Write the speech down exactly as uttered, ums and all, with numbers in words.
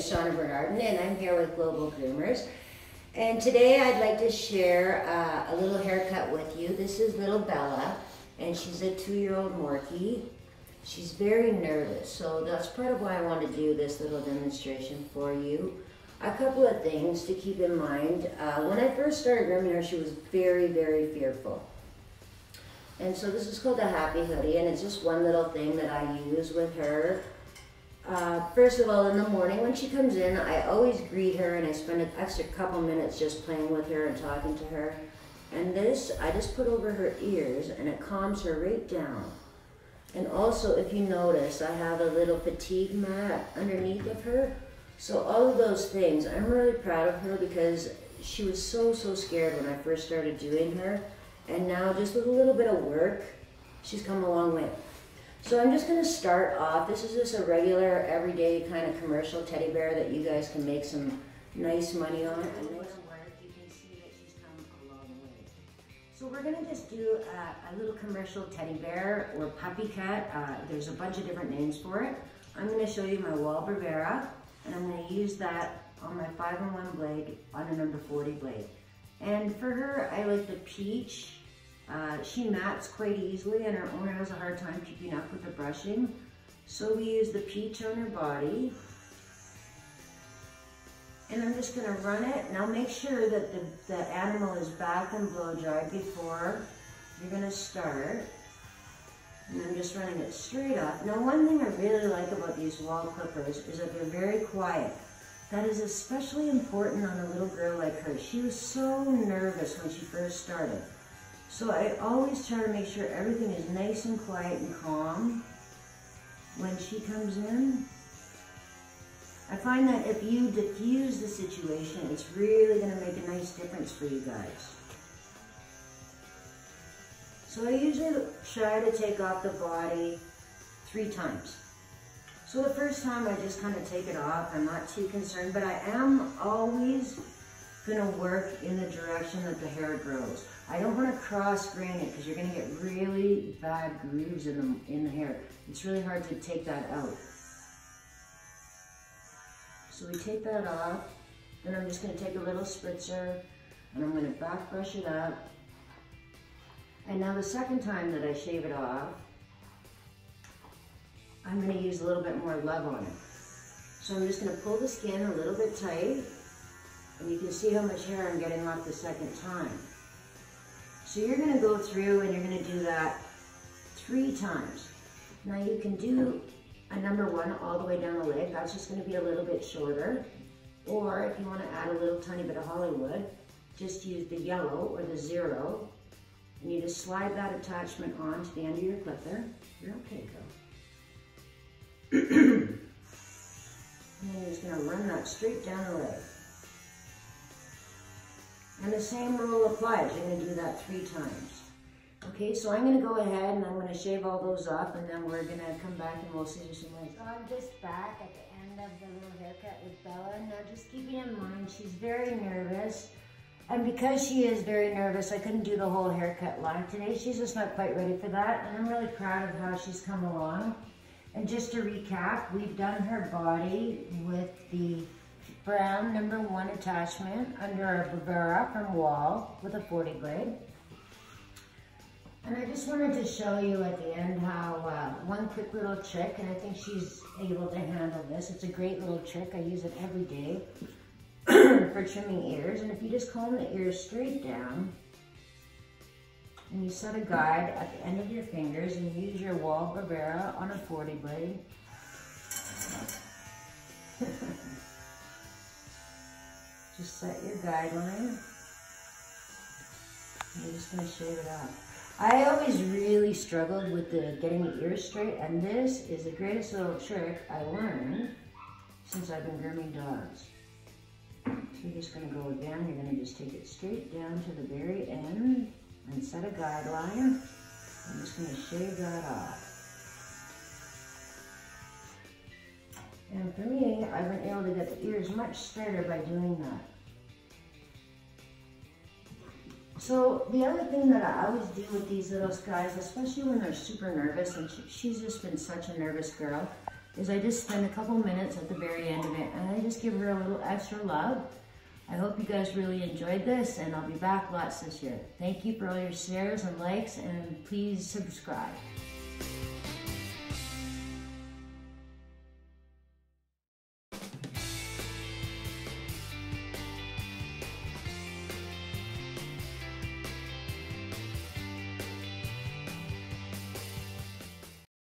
is Shauna Bernardin, and I'm here with Global Groomers. And today I'd like to share uh, a little haircut with you. This is little Bella, and she's a two-year-old Morkie. She's very nervous, so that's part of why I want to do this little demonstration for you. A couple of things to keep in mind. Uh, when I first started grooming her, she was very, very fearful. And so this is called a happy hoodie, and it's just one little thing that I use with her. Uh, first of all, in the morning when she comes in, I always greet her and I spend an extra couple minutes just playing with her and talking to her. And this, I just put over her ears and it calms her right down. And also, if you notice, I have a little fatigue mat underneath of her. So all of those things, I'm really proud of her because she was so, so scared when I first started doing her. And now, just with a little bit of work, she's come a long way. So I'm just going to start off. This is just a regular, everyday kind of commercial teddy bear that you guys can make some nice money on. And with the work, you can see that she's come a long way. So we're going to just do a, a little commercial teddy bear or puppy cat. Uh, there's a bunch of different names for it. I'm going to show you my Wahl Bravura, and I'm going to use that on my five in one blade on a number forty blade. And for her, I like the peach. Uh, she mats quite easily, and her owner has a hard time keeping up with the brushing. So we use the peach on her body. And I'm just gonna run it. Now make sure that the, the animal is back and blow dried before you're gonna start. And I'm just running it straight up. Now one thing I really like about these Wahl clippers is that they're very quiet. That is especially important on a little girl like her. She was so nervous when she first started. So I always try to make sure everything is nice and quiet and calm when she comes in. I find that if you diffuse the situation, it's really going to make a nice difference for you guys. So I usually try to take off the body three times. So the first time I just kind of take it off, I'm not too concerned, but I am always gonna work in the direction that the hair grows. I don't wanna cross grain it because you're gonna get really bad grooves in the, in the hair. It's really hard to take that out. So we take that off, then I'm just gonna take a little spritzer and I'm gonna back brush it up. And now the second time that I shave it off, I'm going to use a little bit more love on it. So I'm just going to pull the skin a little bit tight, and you can see how much hair I'm getting off the second time. So you're going to go through and you're going to do that three times. Now you can do a number one all the way down the leg. That's just going to be a little bit shorter. Or if you want to add a little tiny bit of Hollywood, just use the yellow or the zero, and you just slide that attachment on to the end of your clipper. You're okay, girl. And you're just going to run that straight down the leg. And the same rule applies. You're going to do that three times. Okay, so I'm going to go ahead and I'm going to shave all those up, and then we're going to come back and we'll see you soon. So I'm just back at the end of the little haircut with Bella. Now just keeping in mind she's very nervous. And because she is very nervous, I couldn't do the whole haircut live today. She's just not quite ready for that. And I'm really proud of how she's come along. And just to recap, we've done her body with the brown number one attachment under our Bravura from Wahl with a forty blade. And I just wanted to show you at the end how uh, one quick little trick, and I think she's able to handle this. It's a great little trick. I use it every day for trimming ears. And if you just comb the ears straight down, and you set a guide at the end of your fingers and use your Wahl Bravura on a forty blade. Just set your guideline. You're just going to shave it up. I always really struggled with the getting the ears straight, and this is the greatest little trick I learned since I've been grooming dogs. So you're just going to go again. You're going to just take it straight down to the very end. And set a guideline. I'm just going to shave that off. And for me, I've been able to get the ears much straighter by doing that. So the other thing that I always do with these little guys, especially when they're super nervous, and she, she's just been such a nervous girl, is I just spend a couple minutes at the very end of it and I just give her a little extra love. I hope you guys really enjoyed this, and I'll be back lots this year. Thank you for all your shares and likes, and please subscribe.